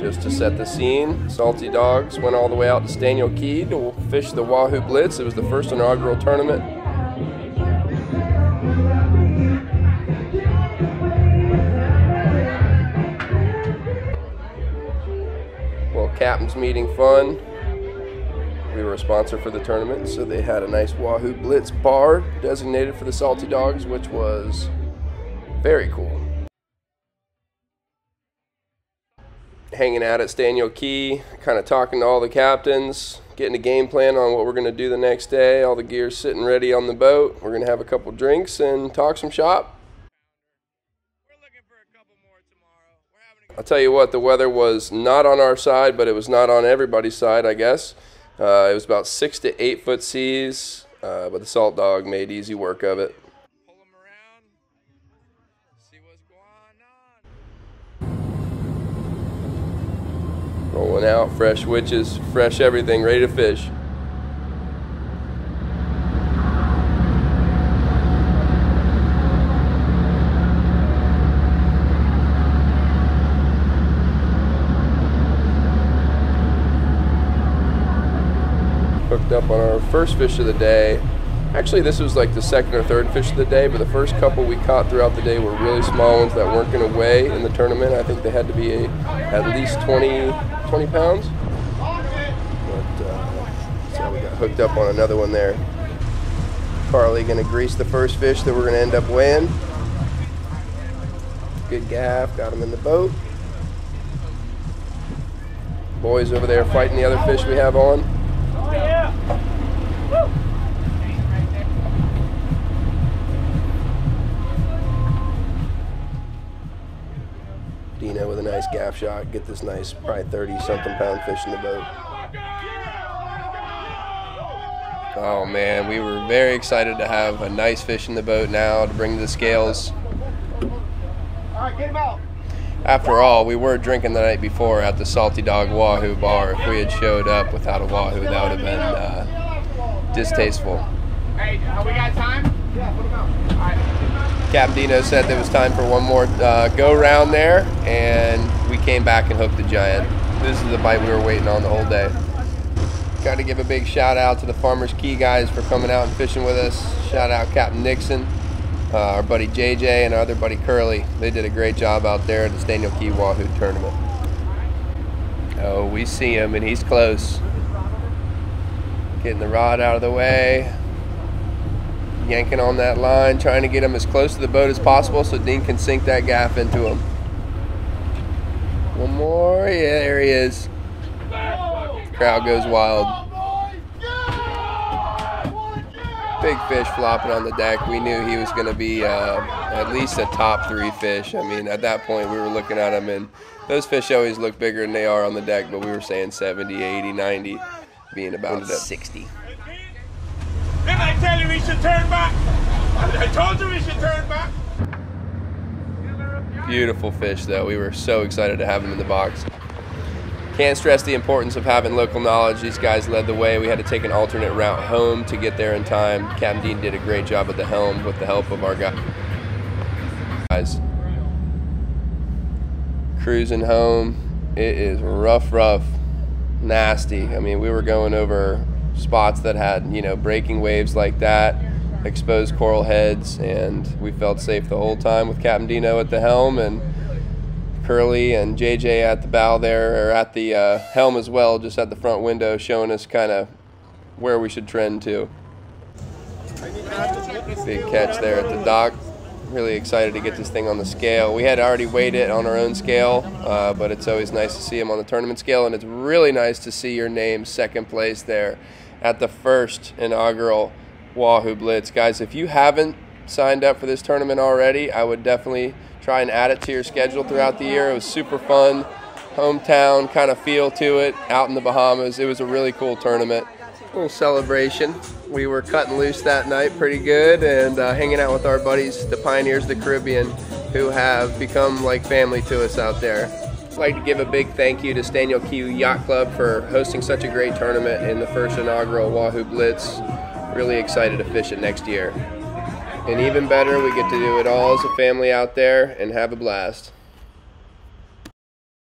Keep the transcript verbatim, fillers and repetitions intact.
Just to set the scene, Salty Dawgs went all the way out to Staniel Cay to fish the Wahoo Blitz. It was the first inaugural tournament. Well, Captain's Meeting Fun, we were a sponsor for the tournament, so they had a nice Wahoo Blitz bar designated for the Salty Dawgs, which was very cool. Hanging out at Staniel Cay, kind of talking to all the captains, getting a game plan on what we're going to do the next day. All the gear's sitting ready on the boat. We're going to have a couple drinks and talk some shop. We're looking for a couple more tomorrow. We're having a I'll tell you what, the weather was not on our side, but it was not on everybody's side, I guess. Uh, it was about six to eight foot seas, uh, but the Salt Dog made easy work of it. Pull them around, see what's going on. Rolling out, fresh witches, fresh everything, ready to fish. Hooked up on our first fish of the day. Actually, this was like the second or third fish of the day, but the first couple we caught throughout the day were really small ones that weren't going to weigh in the tournament. I think they had to be a, at least twenty, twenty pounds. But, uh, so we got hooked up on another one there. Carly going to grease the first fish that we're going to end up weighing. Good gaff, got him in the boat. Boys over there fighting the other fish we have on. Dino with a nice gaff shot, get this nice, probably thirty something pound fish in the boat. Oh man, we were very excited to have a nice fish in the boat now to bring to the scales. After all, we were drinking the night before at the Salty Dog Wahoo bar. If we had showed up without a Wahoo, that would have been uh, distasteful. Hey, have we got time? Yeah, put them out. All right. Captain Dino said there was time for one more uh, go round there, and we came back and hooked the giant. This is the bite we were waiting on the whole day. Got to give a big shout out to the Farmers Key guys for coming out and fishing with us. Shout out Captain Nixon. Uh, our buddy J J and our other buddy Curly, they did a great job out there at the Staniel Cay Wahoo tournament. Oh, we see him and he's close. Getting the rod out of the way. Yanking on that line, trying to get him as close to the boat as possible so Dean can sink that gaff into him. One more, yeah, there he is. Crowd goes wild. Big fish flopping on the deck. We knew he was going to be uh, at least a top three fish. I mean, at that point, we were looking at him, and those fish always look bigger than they are on the deck, but we were saying seventy, eighty, ninety, being about sixty. Didn't I tell you we should turn back? I told you we should turn back. Beautiful fish, though. We were so excited to have him in the box. Can't stress the importance of having local knowledge. These guys led the way. We had to take an alternate route home to get there in time. Captain Dean did a great job at the helm with the help of our guys. Cruising home, it is rough, rough, nasty. I mean, we were going over spots that had, you know, breaking waves like that, exposed coral heads, and we felt safe the whole time with Captain Dino at the helm and Curly and J J at the bow there, or at the uh, helm as well, just at the front window, showing us kind of where we should trend to. Big catch there at the dock. Really excited to get this thing on the scale. We had already weighed it on our own scale, uh, but it's always nice to see them on the tournament scale, and it's really nice to see your name second place there at the first inaugural Wahoo Blitz. Guys, if you haven't signed up for this tournament already, I would definitely try and add it to your schedule throughout the year. It was super fun, hometown kind of feel to it, out in the Bahamas. It was a really cool tournament. A little celebration. We were cutting loose that night pretty good, and uh, hanging out with our buddies, the Pioneers of the Caribbean, who have become like family to us out there. I'd like to give a big thank you to Staniel Cay Yacht Club for hosting such a great tournament in the first inaugural Wahoo Blitz. Really excited to fish it next year. And even better, we get to do it all as a family out there and have a blast.